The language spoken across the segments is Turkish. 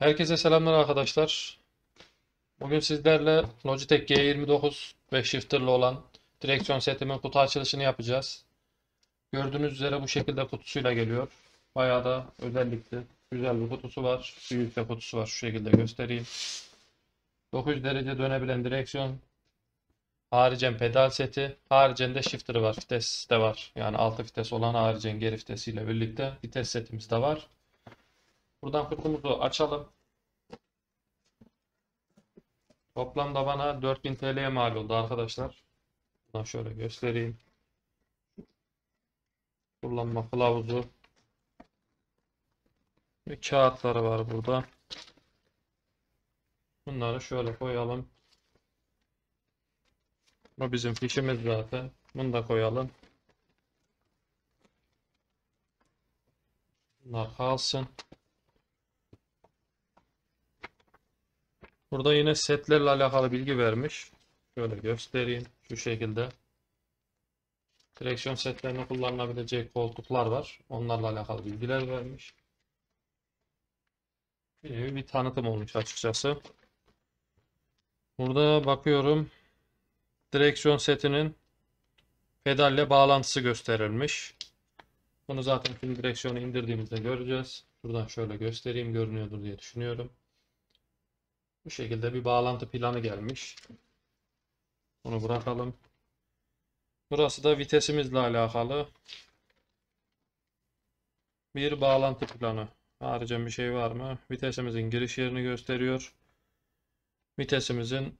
Herkese selamlar arkadaşlar. Bugün sizlerle Logitech G29 ve shifter'lı olan direksiyon setimin kutu açılışını yapacağız. Gördüğünüz üzere bu şekilde kutusuyla geliyor. Bayağı da özellikli, güzel bir kutusu var. Büyük bir kutusu var, şu şekilde göstereyim. 900 derece dönebilen direksiyon. Haricen pedal seti, haricen de shifter'ı var, vites de var. Yani altı vites olan haricen geri vitesiyle birlikte vites setimiz de var. Buradan kutumuzu açalım. Toplamda bana 4000 TL'ye mal oldu arkadaşlar. Buradan şöyle göstereyim. Kullanma kılavuzu. Ve kağıtları var burada. Bunları şöyle koyalım. Bu bizim fişimiz zaten. Bunu da koyalım. Bunlar kalsın. Burada yine setlerle alakalı bilgi vermiş. Şöyle göstereyim. Şu şekilde. Direksiyon setlerine kullanılabilecek koltuklar var. Onlarla alakalı bilgiler vermiş. Bir tanıtım olmuş açıkçası. Burada bakıyorum. Direksiyon setinin pedalle bağlantısı gösterilmiş. Bunu zaten şimdi direksiyonu indirdiğimizde göreceğiz. Buradan şöyle göstereyim. Görünüyordur diye düşünüyorum. Bu şekilde bir bağlantı planı gelmiş. Bunu bırakalım. Burası da vitesimizle alakalı. Bir bağlantı planı. Haricen bir şey var mı? Vitesimizin giriş yerini gösteriyor. Vitesimizin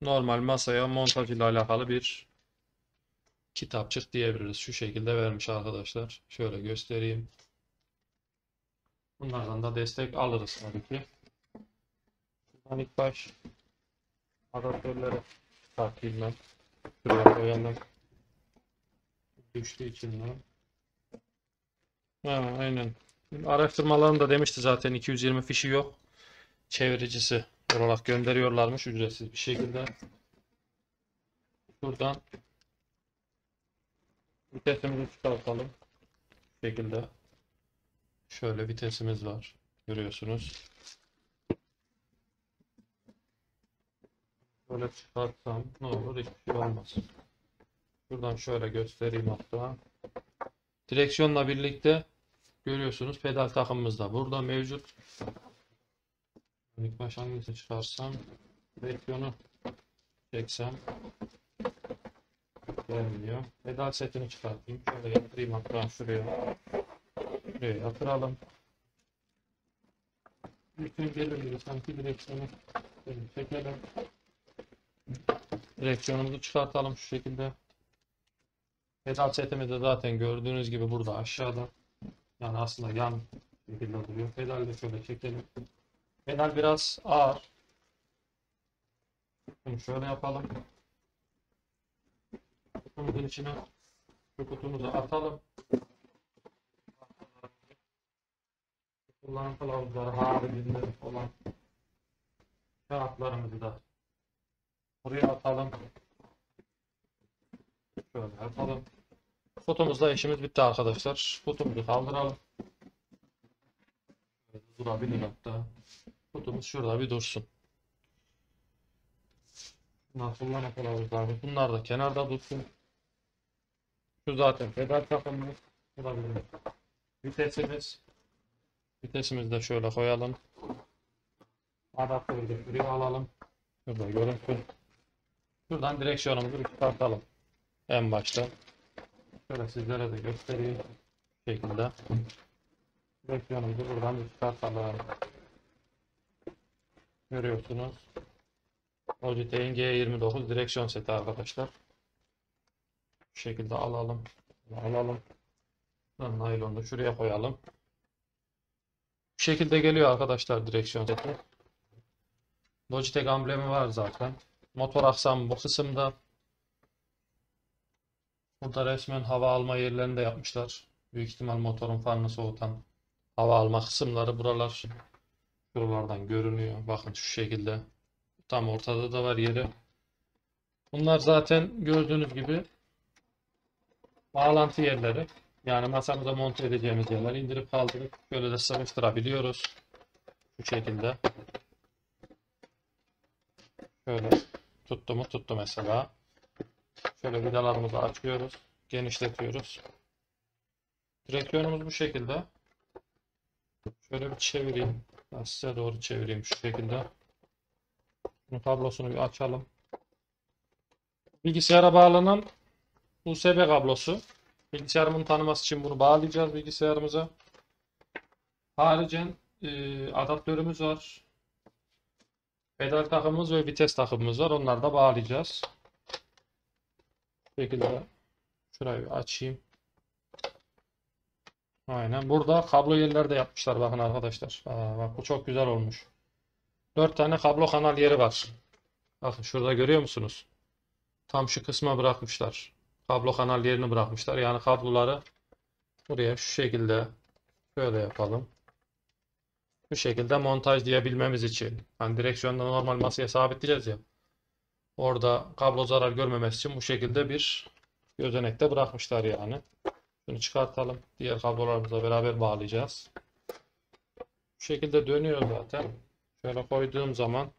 normal masaya montaj ile alakalı bir kitapçık diyebiliriz. Şu şekilde vermiş arkadaşlar. Şöyle göstereyim. Bunlardan da destek alırız tabii ki. İlk baş adaptörleri takayım ben. Şuraya koyalım. Düştüğü için ben. Ha, aynen. Araştırmalarında demişti zaten 220 fişi yok. Çeviricisi olarak gönderiyorlarmış ücretsiz bir şekilde. Şuradan vitesimizi çıkartalım. Bu şekilde. Şöyle vitesimiz var. Görüyorsunuz. Böyle çıkartsam ne olur, hiçbir şey olmaz. Şuradan şöyle göstereyim hatta. Direksiyonla birlikte görüyorsunuz pedal takımımız da burada mevcut. İlk başa hangisini çıkarsam, direksiyonu çeksem gelmiyor. Pedal setini çıkartayım. Şöyle yatırayım hatta şuraya. Şuraya yatıralım. Bütün gelir sanki direksiyonu çekelim. Direksiyonumuzu çıkartalım şu şekilde. Pedal setimiz de zaten gördüğünüz gibi burada aşağıda. Yani aslında yan şekilde duruyor. Pedal de şöyle çekelim. Pedal biraz ağır. Şimdi şöyle yapalım. Kutumuzun içine şu kutumuzu atalım. Kullanım kılavuzları haricinde olan kağıtlarımızı da buraya atalım. Şöyle yapalım. Kutumuzla işimiz bitti arkadaşlar. Kutumuzu kaldıralım. Durabilir hatta. Kutumuz şurada bir dursun. Bunlar kullanma kılavuzları. Bunlar da kenarda dursun. Şu zaten pedal takımımız. Vitesimiz. Vitesimizi de şöyle koyalım. Adaptörü de buraya alalım. Şurada görüntü. Şuradan direksiyonumuzu çıkartalım. En başta. Şöyle sizlere de göstereyim. Bu şekilde. Direksiyonumuzu buradan çıkartalım. Görüyorsunuz. Logitech'in G29 direksiyon seti arkadaşlar. Bu şekilde alalım. Alalım. Naylonu da şuraya koyalım. Bu şekilde geliyor arkadaşlar direksiyon seti. Logitech amblemi var zaten. Motor aksamı bu kısımda. Burada resmen hava alma yerlerini de yapmışlar. Büyük ihtimal motorun fanını soğutan hava alma kısımları buralar. Şuralardan görünüyor. Bakın şu şekilde. Tam ortada da var yeri. Bunlar zaten gördüğünüz gibi bağlantı yerleri. Yani masamıza monte edeceğimiz yerleri indirip kaldırıp böyle de sıkıştırabiliyoruz. Bu şekilde. Şöyle tuttu mu tuttu mesela. Şöyle vidalarımızı açıyoruz. Genişletiyoruz. Direksiyonumuz bu şekilde. Şöyle bir çevireyim. Ben size doğru çevireyim şu şekilde. Bunun kablosunu bir açalım. Bilgisayara bağlanan USB kablosu. Bilgisayarımın tanıması için bunu bağlayacağız bilgisayarımıza. Haricen adaptörümüz var. Pedal takımımız ve vites takımımız var. Onları da bağlayacağız. Bu şekilde. Şurayı açayım. Aynen. Burada kablo yerleri de yapmışlar. Bakın arkadaşlar. Aa, bak bu çok güzel olmuş. 4 tane kablo kanal yeri var. Bakın şurada görüyor musunuz? Tam şu kısma bırakmışlar. Kablo kanal yerini bırakmışlar. Yani kabloları buraya şu şekilde şöyle yapalım. Bu şekilde montaj diyebilmemiz için. Hani direksiyonda normal masaya sabitleyeceğiz ya. Orada kablo zarar görmemesi için bu şekilde bir gözenekte bırakmışlar yani. Bunu çıkartalım. Diğer kablolarımızla beraber bağlayacağız. Bu şekilde dönüyor zaten. Şöyle koyduğum zaman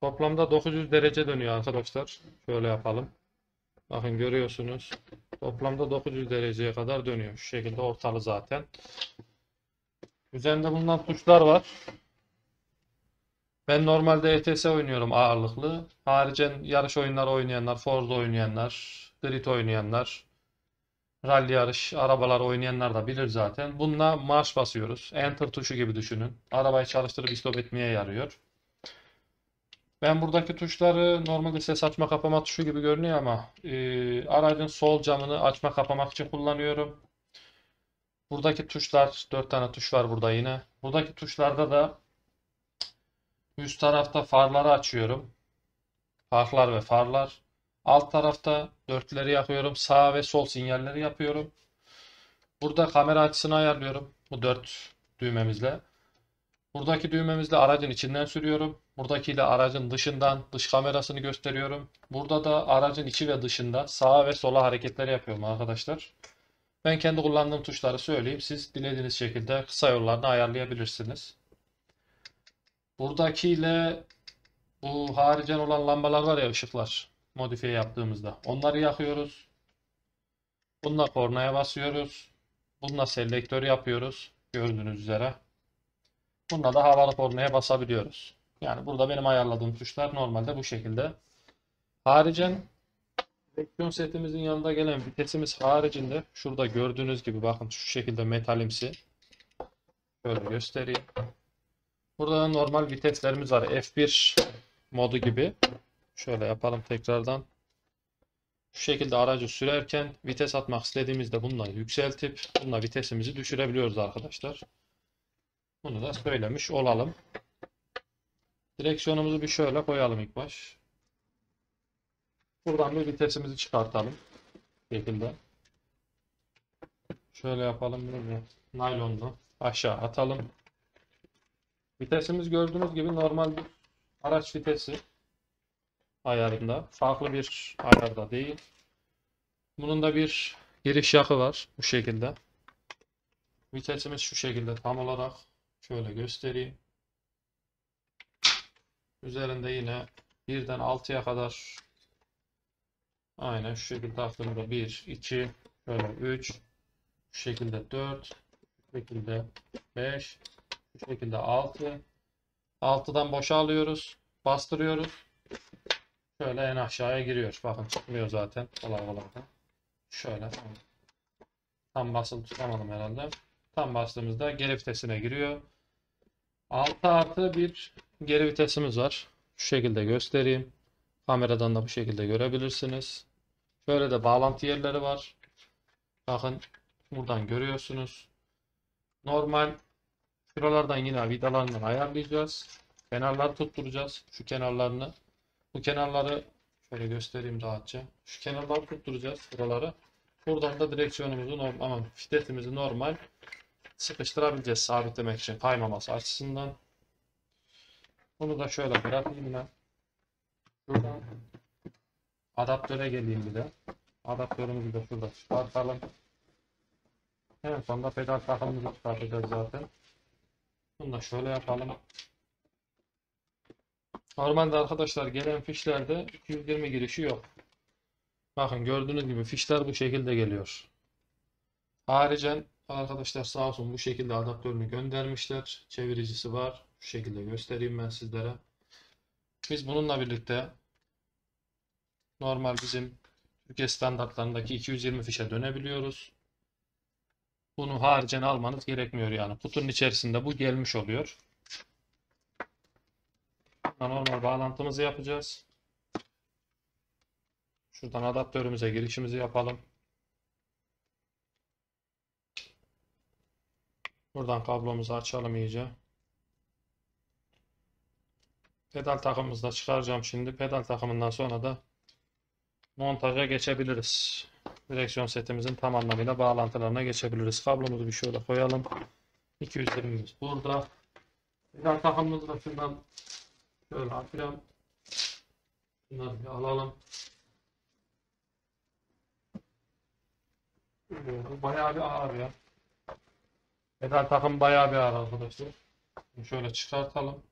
toplamda 900 derece dönüyor arkadaşlar. Şöyle yapalım. Bakın görüyorsunuz. Toplamda 900 dereceye kadar dönüyor. Şu şekilde ortalı zaten. Üzerinde bulunan tuşlar var. Ben normalde ETS oynuyorum ağırlıklı. Haricen yarış oyunları oynayanlar, Forza oynayanlar, Grid oynayanlar, rally yarış, arabalar oynayanlar da bilir zaten. Bununla marş basıyoruz. Enter tuşu gibi düşünün. Arabayı çalıştırıp istop etmeye yarıyor. Ben buradaki tuşları normalde ses açma kapama tuşu gibi görünüyor ama aracın sol camını açma kapamak için kullanıyorum. Buradaki tuşlar, 4 tane tuş var burada yine. Buradaki tuşlarda da üst tarafta farları açıyorum. Farlar ve farlar. Alt tarafta dörtleri yakıyorum. Sağ ve sol sinyalleri yapıyorum. Burada kamera açısını ayarlıyorum. Bu 4 düğmemizle. Buradaki düğmemizle aracın içinden sürüyorum. Buradakiyle aracın dışından dış kamerasını gösteriyorum. Burada da aracın içi ve dışında sağa ve sola hareketleri yapıyorum arkadaşlar. Ben kendi kullandığım tuşları söyleyeyim. Siz dilediğiniz şekilde kısa yollarını ayarlayabilirsiniz. Buradakiyle bu haricen olan lambalar var ya, ışıklar modifiye yaptığımızda. Onları yakıyoruz. Bununla kornaya basıyoruz. Bununla selektör yapıyoruz. Gördüğünüz üzere. Bununla da havalı kornaya basabiliyoruz. Yani burada benim ayarladığım tuşlar normalde bu şekilde. Haricen direksiyon setimizin yanında gelen vitesimiz haricinde şurada gördüğünüz gibi bakın şu şekilde metalimsi. Şöyle göstereyim. Burada da normal viteslerimiz var. F1 modu gibi. Şöyle yapalım tekrardan. Şu şekilde aracı sürerken vites atmak istediğimizde bununla yükseltip bununla vitesimizi düşürebiliyoruz arkadaşlar. Bunu da söylemiş olalım. Direksiyonumuzu bir şöyle koyalım ilk baş. Buradan bir vitesimizi çıkartalım. Bu şekilde. Şöyle yapalım. Bunu naylonla aşağı atalım. Vitesimiz gördüğünüz gibi normal bir araç vitesi ayarında. Farklı bir ayarda değil. Bunun da bir giriş yakı var. Bu şekilde. Vitesimiz şu şekilde tam olarak. Şöyle göstereyim. Üzerinde yine 1'den 6'ya kadar aynen şu şekilde taktığımda 1, 2, şöyle 3, şu şekilde 4, şu şekilde 5, şu şekilde 6. 6'dan boşa alıyoruz. Bastırıyoruz. Şöyle en aşağıya giriyor. Bakın çıkmıyor zaten. Kolay kolay da. Şöyle. Tam basılı tutamadım herhalde. Tam bastığımızda geri vitesine giriyor. 6 artı bir geri vitesimiz var. Şu şekilde göstereyim. Kameradan da bu şekilde görebilirsiniz. Şöyle de bağlantı yerleri var. Bakın buradan görüyorsunuz. Normal şuralardan yine vidalarından ayarlayacağız. Kenarları tutturacağız. Şu kenarlarını. Bu kenarları şöyle göstereyim rahatça. Şu kenarları tutturacağız. Buraları. Buradan da direksiyonumuzu normal, fitesimizi normal sıkıştırabileceğiz sabitlemek için kaymaması açısından. Bunu da şöyle bırakayım ben. Şuradan adaptöre geleyim bir de. Adaptörümüzü de şurada çıkartalım. En sonunda pedal takımımızı çıkartacağız zaten. Bunu da şöyle yapalım. Normalde arkadaşlar gelen fişlerde 220 girişi yok. Bakın gördüğünüz gibi fişler bu şekilde geliyor. Ayrıca arkadaşlar sağ olsun bu şekilde adaptörünü göndermişler. Çeviricisi var. Şu şekilde göstereyim ben sizlere. Biz bununla birlikte normal bizim Türkiye standartlarındaki 220 fişe dönebiliyoruz. Bunu haricen almanız gerekmiyor yani. Kutunun içerisinde bu gelmiş oluyor. Normal bağlantımızı yapacağız. Şuradan adaptörümüze girişimizi yapalım. Buradan kablomuzu açalım iyice. Pedal takımımızı da çıkaracağım şimdi. Pedal takımından sonra da montaja geçebiliriz. Direksiyon setimizin tam anlamıyla bağlantılarına geçebiliriz. Kablomuzu bir şöyle koyalım. 220'miz burada. Pedal takımımızı da şundan şöyle açalım. Bunları bir alalım. Bu bayağı bir ağır ya. Pedal takım bayağı bir ağır arkadaşlar. Bunu şöyle çıkartalım.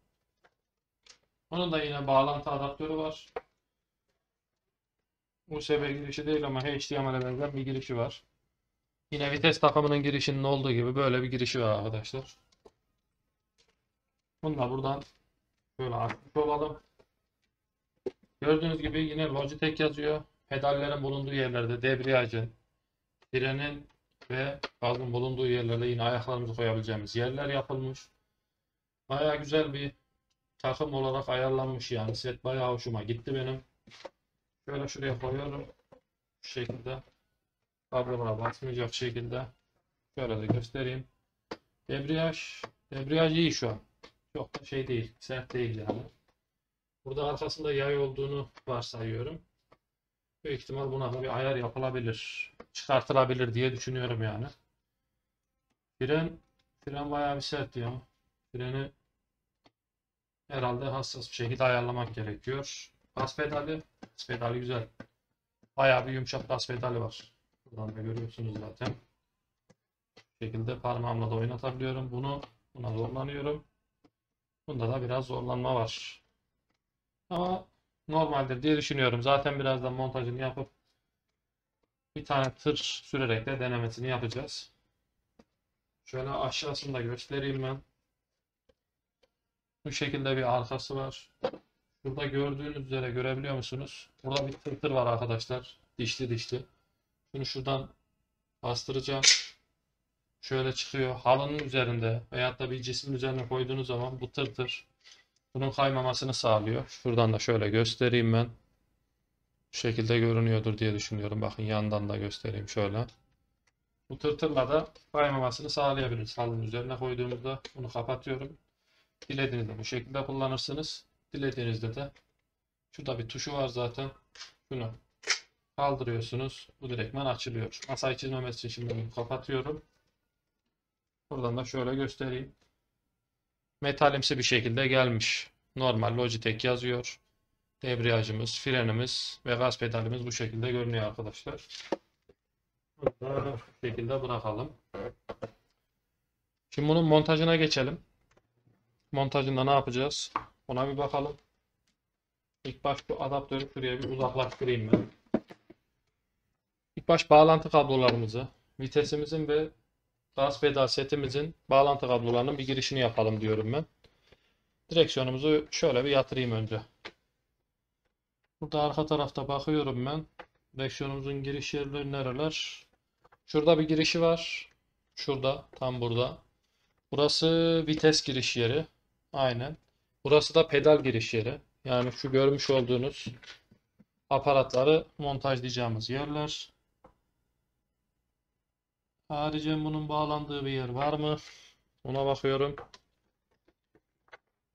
Onun da yine bağlantı adaptörü var. USB girişi değil ama HDMI'ye benzer bir girişi var. Yine vites takımının girişinin olduğu gibi böyle bir girişi var arkadaşlar. Bunu da buradan şöyle açmış olalım. Gördüğünüz gibi yine Logitech yazıyor. Pedallerin bulunduğu yerlerde debriyajın, frenin ve gazın bulunduğu yerlerde yine ayaklarımızı koyabileceğimiz yerler yapılmış. Bayağı güzel bir takım olarak ayarlanmış yani. Set bayağı hoşuma gitti benim. Şöyle şuraya koyuyorum. Şu şekilde. Kablona basmayacak şekilde. Şöyle de göstereyim. Debriyaj. Debriyaj iyi şu an. Çok da şey değil. Sert değil yani. Burada arkasında yay olduğunu varsayıyorum. Büyük ihtimal buna da bir ayar yapılabilir. Çıkartılabilir diye düşünüyorum yani. Fren bayağı bir sert ya. Freni herhalde hassas bir şekilde ayarlamak gerekiyor. Gaz pedali güzel. Bayağı bir yumuşak gaz pedali var. Buradan da görüyorsunuz zaten. Bu şekilde parmağımla da oynatabiliyorum. Buna zorlanıyorum. Bunda da biraz zorlanma var. Ama normaldir diye düşünüyorum. Zaten birazdan montajını yapıp bir tane tır sürerek de denemesini yapacağız. Şöyle aşağısını da göstereyim ben. Bu şekilde bir arkası var. Burada gördüğünüz üzere görebiliyor musunuz? Burada bir tır var arkadaşlar. Dişli. Şunu şuradan bastıracağım. Şöyle çıkıyor. Halının üzerinde veyahut da bir cismin üzerine koyduğunuz zaman bu tır bunun kaymamasını sağlıyor. Şuradan da şöyle göstereyim ben. Bu şekilde görünüyordur diye düşünüyorum. Bakın yandan da göstereyim şöyle. Bu tırla da kaymamasını sağlayabiliriz. Halının üzerine koyduğumuzda bunu kapatıyorum. Dilediğinizde bu şekilde kullanırsınız. Dilediğinizde de şurada bir tuşu var zaten. Bunu kaldırıyorsunuz. Bu direktmen açılıyor. Masayı çizmemesi için şimdi bunu kapatıyorum. Buradan da şöyle göstereyim. Metalimsi bir şekilde gelmiş. Normal Logitech yazıyor. Debriyajımız, frenimiz ve gaz pedalimiz bu şekilde görünüyor arkadaşlar. Bunu bu şekilde bırakalım. Şimdi bunun montajına geçelim. Montajında ne yapacağız? Ona bir bakalım. İlk baş bu adaptörü şuraya bir uzaklaştırayım ben. İlk baş bağlantı kablolarımızı, vitesimizin ve gaz pedal setimizin bağlantı kablolarının bir girişini yapalım diyorum ben. Direksiyonumuzu şöyle bir yatırayım önce. Burada arka tarafta bakıyorum ben. Direksiyonumuzun giriş yerleri nereler? Şurada bir girişi var. Şurada, tam burada. Burası vites giriş yeri. Aynen. Burası da pedal giriş yeri. Yani şu görmüş olduğunuz aparatları montajlayacağımız yerler. Ayrıca bunun bağlandığı bir yer var mı? Ona bakıyorum.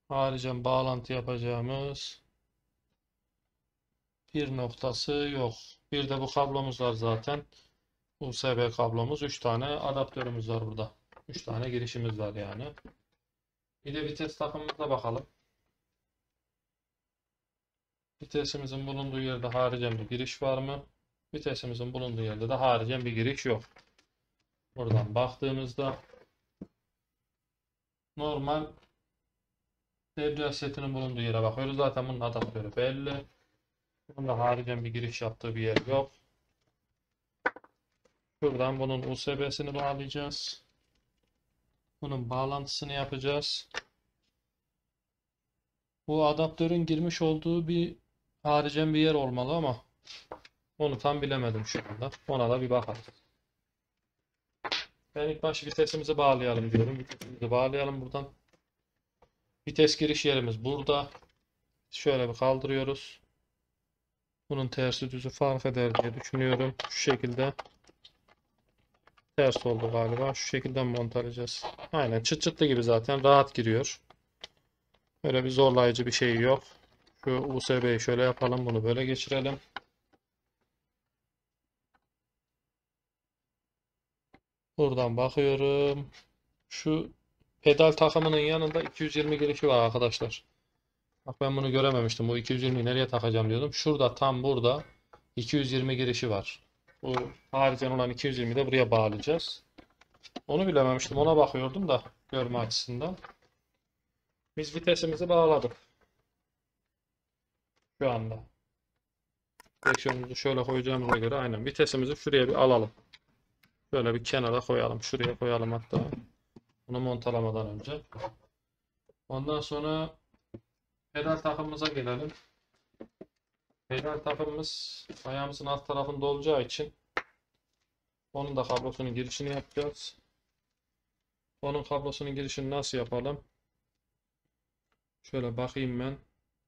Ayrıca bağlantı yapacağımız bir noktası yok. Bir de bu kablomuz var zaten. USB kablomuz. 3 tane adaptörümüz var burada. 3 tane girişimiz var yani. Bir de vites takımımıza bakalım. Vitesimizin bulunduğu yerde haricen bir giriş var mı? Vitesimizin bulunduğu yerde de haricen bir giriş yok. Buradan baktığımızda normal debriyaj setinin bulunduğu yere bakıyoruz. Zaten bunun adaptörü belli. Bunda haricen bir giriş yaptığı bir yer yok. Şuradan bunun USB'sini bağlayacağız. Bunun bağlantısını yapacağız. Bu adaptörün girmiş olduğu bir haricen bir yer olmalı ama onu tam bilemedim şu anda. Ona da bir bakalım. Ben ilk başta vitesimizi bağlayalım diyorum. Vitesimizi bağlayalım buradan. Vites giriş yerimiz burada. Şöyle bir kaldırıyoruz. Bunun tersi düzü fark eder diye düşünüyorum. Şu şekilde. Ters oldu galiba. Şu şekilde montalayacağız. Aynen çıt çıtlı gibi zaten. Rahat giriyor. Böyle bir zorlayıcı bir şey yok. Şu USB'yi şöyle yapalım. Bunu böyle geçirelim. Buradan bakıyorum. Şu pedal takımının yanında 220 girişi var arkadaşlar. Bak ben bunu görememiştim. Bu 220'yi nereye takacağım diyordum. Şurada tam burada 220 girişi var. Bu haricen olan 220'yi de buraya bağlayacağız. Onu bilememiştim. Ona bakıyordum da görme açısından. Biz vitesimizi bağladık. Şu anda. Direksiyonumuzu şöyle koyacağımıza göre aynen. Vitesimizi şuraya bir alalım. Böyle bir kenara koyalım. Şuraya koyalım hatta. Bunu montalamadan önce. Ondan sonra pedal takımımıza gelelim. Pedal takımımız ayağımızın alt tarafında olacağı için onun da kablosunun girişini yapacağız. Onun kablosunun girişini nasıl yapalım? Şöyle bakayım ben.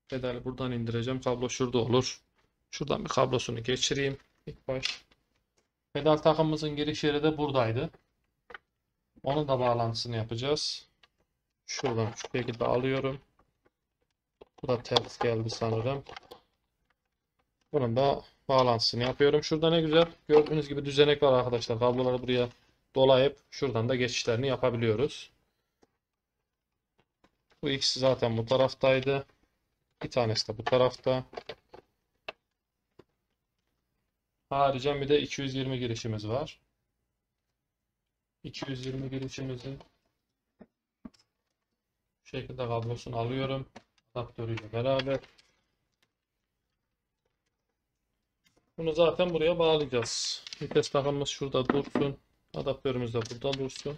Pedali buradan indireceğim. Kablo şurada olur. Şuradan bir kablosunu geçireyim. İlk baş. Pedal takımımızın giriş yeri de buradaydı. Onun da bağlantısını yapacağız. Şuradan şu şekilde alıyorum. Bu da ters geldi sanırım. Bunun da bağlantısını yapıyorum. Şurada ne güzel gördüğünüz gibi düzenek var arkadaşlar. Kabloları buraya dolayıp şuradan da geçişlerini yapabiliyoruz. Bu ikisi zaten bu taraftaydı. Bir tanesi de bu tarafta. Haricen bir de 220 girişimiz var. 220 girişimizi bu şekilde kablosunu alıyorum. Adaptörüyle beraber. Bunu zaten buraya bağlayacağız. Vites takımımız şurada dursun. Adaptörümüz de burada dursun.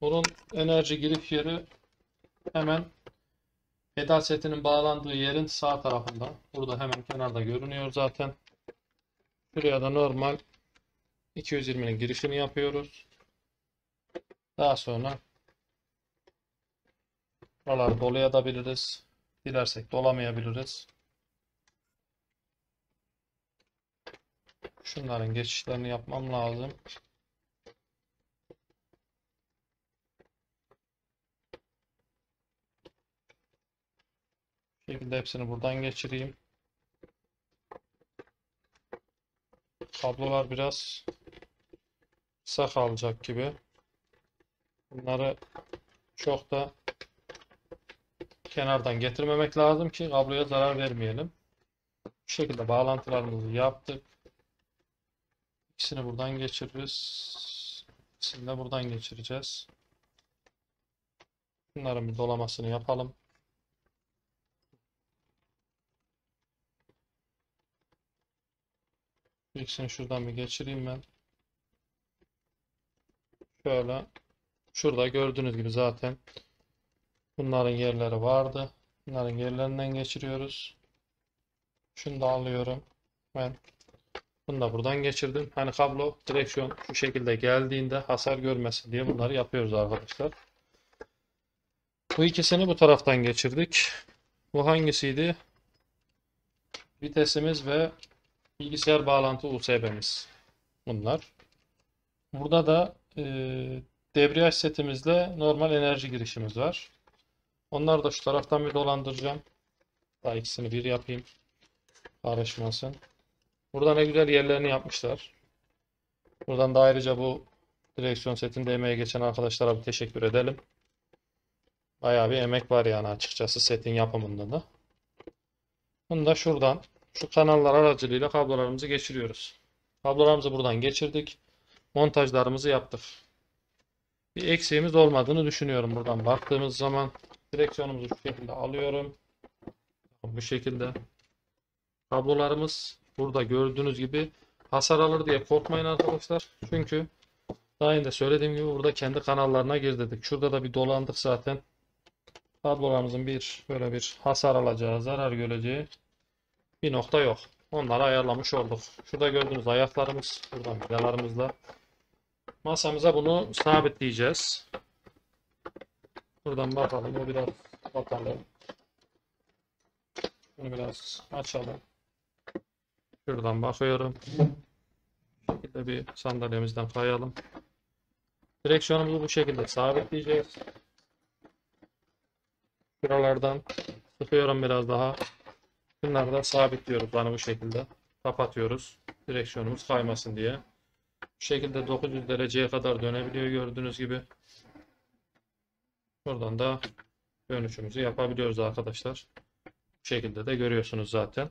Bunun enerji giriş yeri hemen pedal setinin bağlandığı yerin sağ tarafında. Burada hemen kenarda görünüyor zaten. Şuraya da normal 220'nin girişini yapıyoruz. Daha sonra buraları dolayabiliriz. Dilersek dolamayabiliriz. Şunların geçişlerini yapmam lazım. Şimdi hepsini buradan geçireyim. Kablolar biraz kısa kalacak gibi. Bunları çok da kenardan getirmemek lazım ki kabloya zarar vermeyelim. Bu şekilde bağlantılarımızı yaptık. İkisini buradan geçiririz. İkisini de buradan geçireceğiz. Bunların bir dolamasını yapalım. İkisini şuradan bir geçireyim ben. Şöyle. Şurada gördüğünüz gibi zaten bunların yerleri vardı. Bunların yerlerinden geçiriyoruz. Şunu da alıyorum. Ben bunu da buradan geçirdim. Hani kablo, direksiyon şu şekilde geldiğinde hasar görmesin diye bunları yapıyoruz arkadaşlar. Bu ikisini bu taraftan geçirdik. Bu hangisiydi? Vitesimiz ve bilgisayar bağlantı USB'miz. Bunlar. Burada da debriyaj setimizle normal enerji girişimiz var. Onları da şu taraftan bir dolandıracağım. Daha ikisini bir yapayım. Karışmasın. Burada ne güzel yerlerini yapmışlar. Buradan da ayrıca bu direksiyon setinde emeği geçen arkadaşlara bir teşekkür edelim. Bayağı bir emek var yani açıkçası setin yapımında da. Bunu da şuradan şu kanallar aracılığıyla kablolarımızı geçiriyoruz. Kablolarımızı buradan geçirdik. Montajlarımızı yaptık. Bir eksiğimiz olmadığını düşünüyorum buradan baktığımız zaman. Direksiyonumuzu şu şekilde alıyorum. Bu şekilde. Kablolarımız burada gördüğünüz gibi hasar alır diye korkmayın arkadaşlar. Çünkü daha önce söylediğim gibi burada kendi kanallarına gir dedik. Şurada da bir dolandık zaten. Kablolarımızın böyle bir hasar alacağı, zarar göreceği bir nokta yok. Onları ayarlamış olduk. Şurada gördüğünüz ayaklarımız, buradan vidalarımızla masamıza bunu sabitleyeceğiz. Buradan bakalım, o biraz bakalım. Bunu biraz açalım. Şuradan bakıyorum. Bu şekilde bir sandalyemizden kayalım. Direksiyonumuzu bu şekilde sabitleyeceğiz. Şuralardan sıkıyorum biraz daha. Bunları da sabitliyoruz bana bu şekilde. Kapatıyoruz. Direksiyonumuz kaymasın diye. Bu şekilde 900 dereceye kadar dönebiliyor gördüğünüz gibi. Buradan da dönüşümüzü yapabiliyoruz arkadaşlar. Bu şekilde de görüyorsunuz zaten.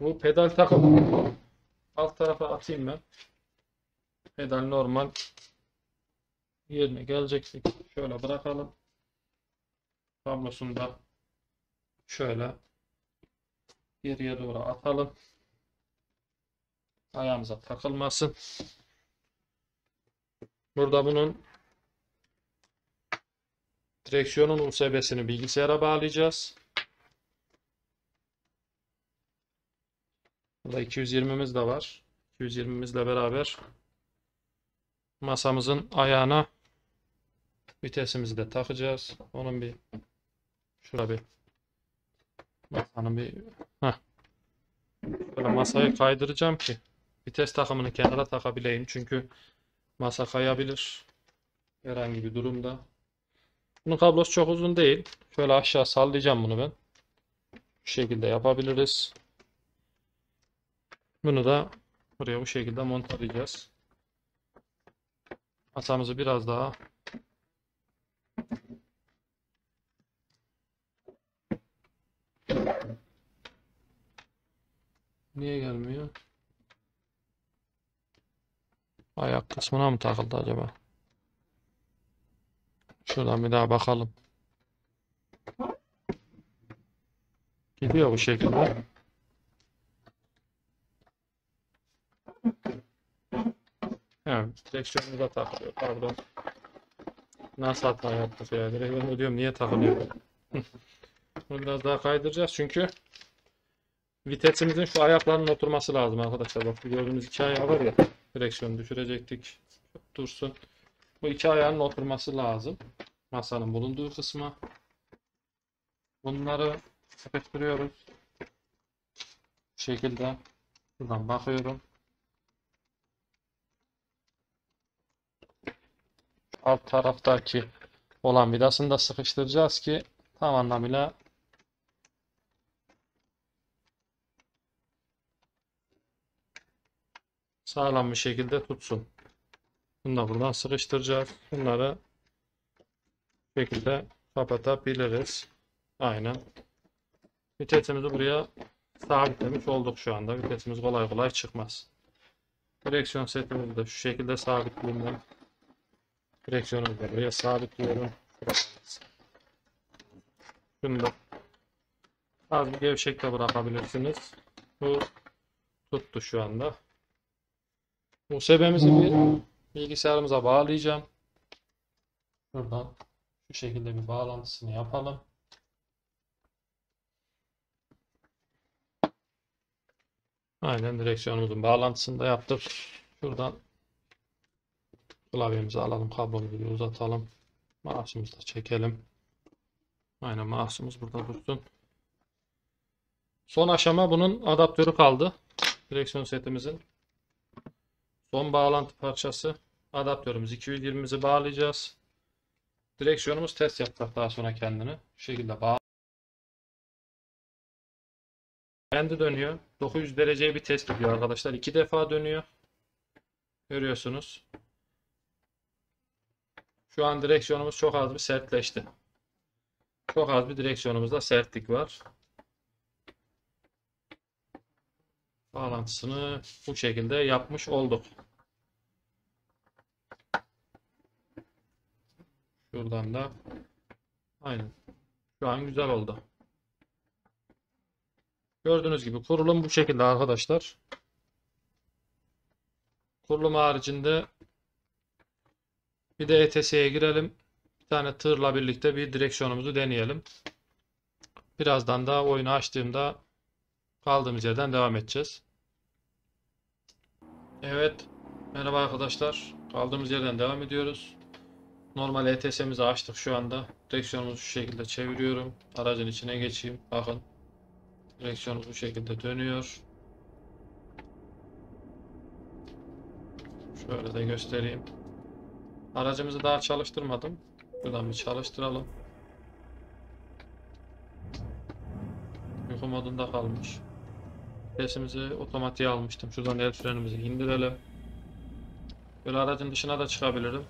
Bu pedal takımı alt tarafa atayım ben. Pedal normal yerine gelecektik. Şöyle bırakalım. Kablosunu da şöyle geriye doğru atalım. Ayağımıza takılmasın. Burada bunun direksiyonun USB'sini bilgisayara bağlayacağız. Burada 220'miz de var. 220'mizle beraber masamızın ayağına vitesimizi de takacağız. Onun bir şurada bir masanın bir şöyle masayı kaydıracağım ki vites takımını kenara takabileyim. Çünkü masa kayabilir herhangi bir durumda. Bunun kablosu çok uzun değil. Şöyle aşağı sallayacağım bunu ben. Bu şekilde yapabiliriz. Bunu da buraya bu şekilde montajlayacağız. Masamızı biraz daha niye gelmiyor? Ayak kısmına mı takıldı acaba? Şuradan bir daha bakalım. Gidiyor bu şekilde. Evet, direksiyonumuzu da takılıyor. Pardon. Nasıl hata yaptık ya? Direksiyonu diyorum niye takılıyor? Bunu biraz daha kaydıracağız çünkü vitesimizin şu ayaklarının oturması lazım arkadaşlar. Bak gördüğünüz iki ayağı var ya. Direksiyonu düşürecektik. Dursun. Bu iki ayağının oturması lazım. Masanın bulunduğu kısma. Bunları sıkıştırıyoruz. Bu şekilde. Buradan bakıyorum. Alt taraftaki olan vidasını da sıkıştıracağız ki tam anlamıyla sağlam bir şekilde tutsun. Bunu da buradan sıkıştıracağız. Bunları bu şekilde kapatabiliriz. Aynen. Vitesimizi buraya sabitlemiş olduk şu anda. Vitesimiz kolay kolay çıkmaz. Direksiyon setimizi de şu şekilde sabitleyelim. Direksiyonumuzu da buraya sabitliyorum. Şunu da az bir gevşekte bırakabilirsiniz. Bu tuttu şu anda. USB'mizi bir bilgisayarımıza bağlayacağım. Buradan şu şekilde bir bağlantısını yapalım. Aynen direksiyonumuzun bağlantısını da yaptık. Şuradan klavyemizi alalım, kablomuzu uzatalım. Mouse'umuzu da çekelim. Aynen mouse'umuz burada dursun. Son aşama bunun adaptörü kaldı. Direksiyon setimizin son bağlantı parçası. Adaptörümüz 220'mizi bağlayacağız. Direksiyonumuz test yapacak daha sonra kendini. Bu şekilde bağlı. Kendi dönüyor. 900 dereceye bir test gidiyor arkadaşlar. 2 defa dönüyor. Görüyorsunuz. Şu an direksiyonumuz çok az bir sertleşti. Çok az bir direksiyonumuzda sertlik var. bağlantısını bu şekilde yapmış olduk. Şuradan da aynen. Şu an güzel oldu. Gördüğünüz gibi kurulum bu şekilde arkadaşlar. Kurulum haricinde bir de ETS'ye girelim. Bir tane tırla birlikte bir direksiyonumuzu deneyelim. Birazdan da oyunu açtığımda kaldığımız yerden devam edeceğiz. Evet. Merhaba arkadaşlar. Kaldığımız yerden devam ediyoruz. Normal ETS'imizi açtık şu anda. Direksiyonumuzu şu şekilde çeviriyorum. Aracın içine geçeyim. Bakın. Direksiyonumuz bu şekilde dönüyor. Şöyle de göstereyim. Aracımızı daha çalıştırmadım. Buradan bir çalıştıralım. Uyku modunda kalmış. Vitesimizi otomatiğe almıştım. Şuradan el frenimizi indirelim. Böyle aracın dışına da çıkabilirim.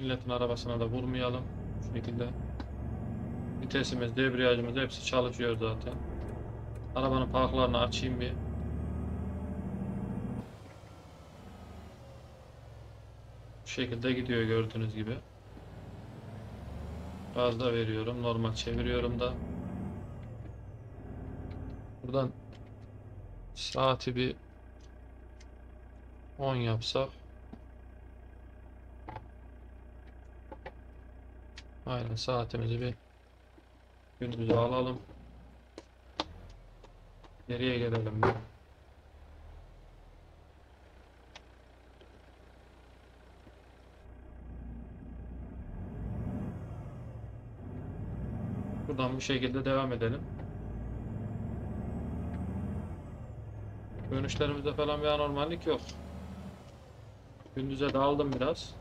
Milletin arabasına da vurmayalım. Bu şekilde. Vitesimiz, debriyajımız hepsi çalışıyor zaten. Arabanın parklarını açayım bir. Bu şekilde gidiyor gördüğünüz gibi. Gaz da veriyorum. Normal çeviriyorum da. Buradan saati bir 10 yapsak. Aynen saatimizi bir gündüze alalım. Nereye gelelim? Buradan bu şekilde devam edelim. Dönüşlerimizde falan bir anormallik yok. Gündüze dağıldım biraz.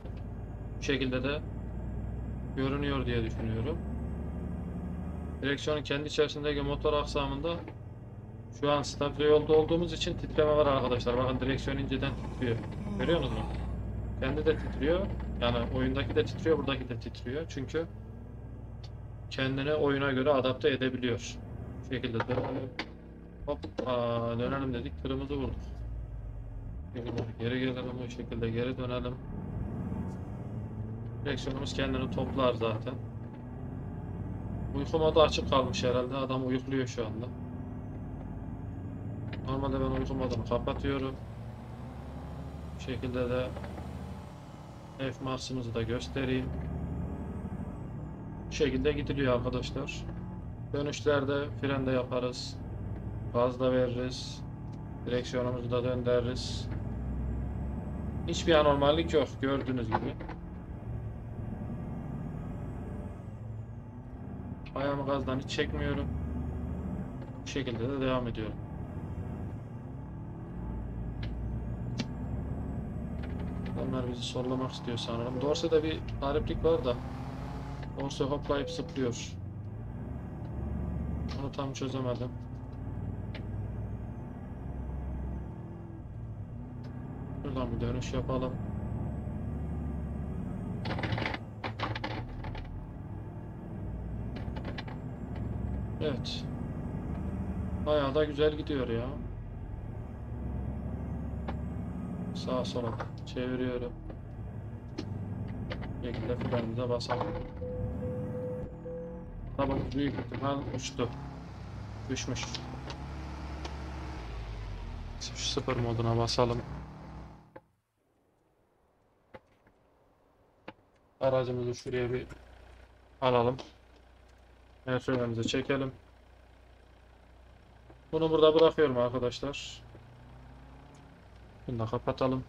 Bu şekilde de görünüyor diye düşünüyorum. Direksiyonun kendi içerisindeki motor aksamında şu an stabilize yolda olduğumuz için titreme var arkadaşlar. Bakın direksiyon inceden titriyor. Görüyor musunuz? Kendi de titriyor. Yani oyundaki de titriyor, buradaki de titriyor. Çünkü kendini oyuna göre adapte edebiliyor. Bu şekilde dönelim. Hop, dönelim dedik. Kırmızı vurduk. Geri gelelim. Bu şekilde geri dönelim. Direksiyonumuz kendini toplar zaten. Uyku modu açık kalmış herhalde. Adam uyukluyor şu anda. Normalde ben uyku modunu kapatıyorum. Bu şekilde de F-Max'ımızı da göstereyim. Bu şekilde gidiliyor arkadaşlar. Dönüşlerde fren de yaparız. Gaz da veririz. Direksiyonumuzu da döndürürüz. Hiçbir anormallik yok gördüğünüz gibi. Ayağımı gazdan hiç çekmiyorum. Bu şekilde de devam ediyorum. Onlar bizi sollamak istiyor sanırım. Dorse'de bir gariplik var da. Dorse hoplayıp sıplıyor. Onu tam çözemedim. Buradan bir dönüş yapalım. Evet. Bayağı da güzel gidiyor ya. Sağa sola çeviriyorum. Şekilde frenimize basalım. Tamam, büyük ihtimal uçtu. Düşmüş. Şu sıfır moduna basalım. Aracımızı şuraya bir alalım. El frenimizi çekelim. Bunu burada bırakıyorum arkadaşlar. Bunu da kapatalım.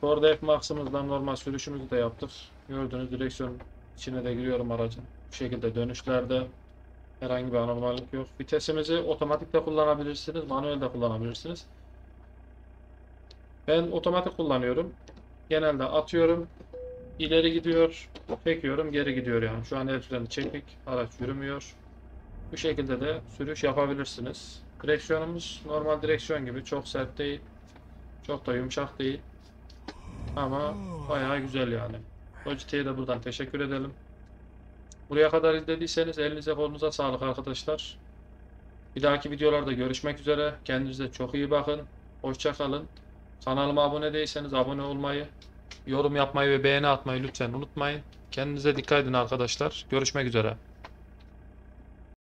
Forza F-Max'ımızdan normal sürüşümüzü de yaptık. Gördüğünüz direksiyon içine de giriyorum aracın. Bu şekilde dönüşlerde herhangi bir anormallik yok. Vitesimizi otomatik de kullanabilirsiniz, manuel de kullanabilirsiniz. Ben otomatik kullanıyorum. Genelde atıyorum. İleri gidiyor, çekiyorum, geri gidiyor yani. Şu an el freni çektik, araç yürümüyor. Bu şekilde de sürüş yapabilirsiniz. Direksiyonumuz normal direksiyon gibi, çok sert değil, çok da yumuşak değil. Ama bayağı güzel yani. Logitech'e de buradan teşekkür edelim. Buraya kadar izlediyseniz elinize kolunuza sağlık arkadaşlar. Bir dahaki videolarda görüşmek üzere. Kendinize çok iyi bakın. Hoşça kalın. Kanalıma abone değilseniz abone olmayı, yorum yapmayı ve beğeni atmayı lütfen unutmayın. Kendinize dikkat edin arkadaşlar. Görüşmek üzere.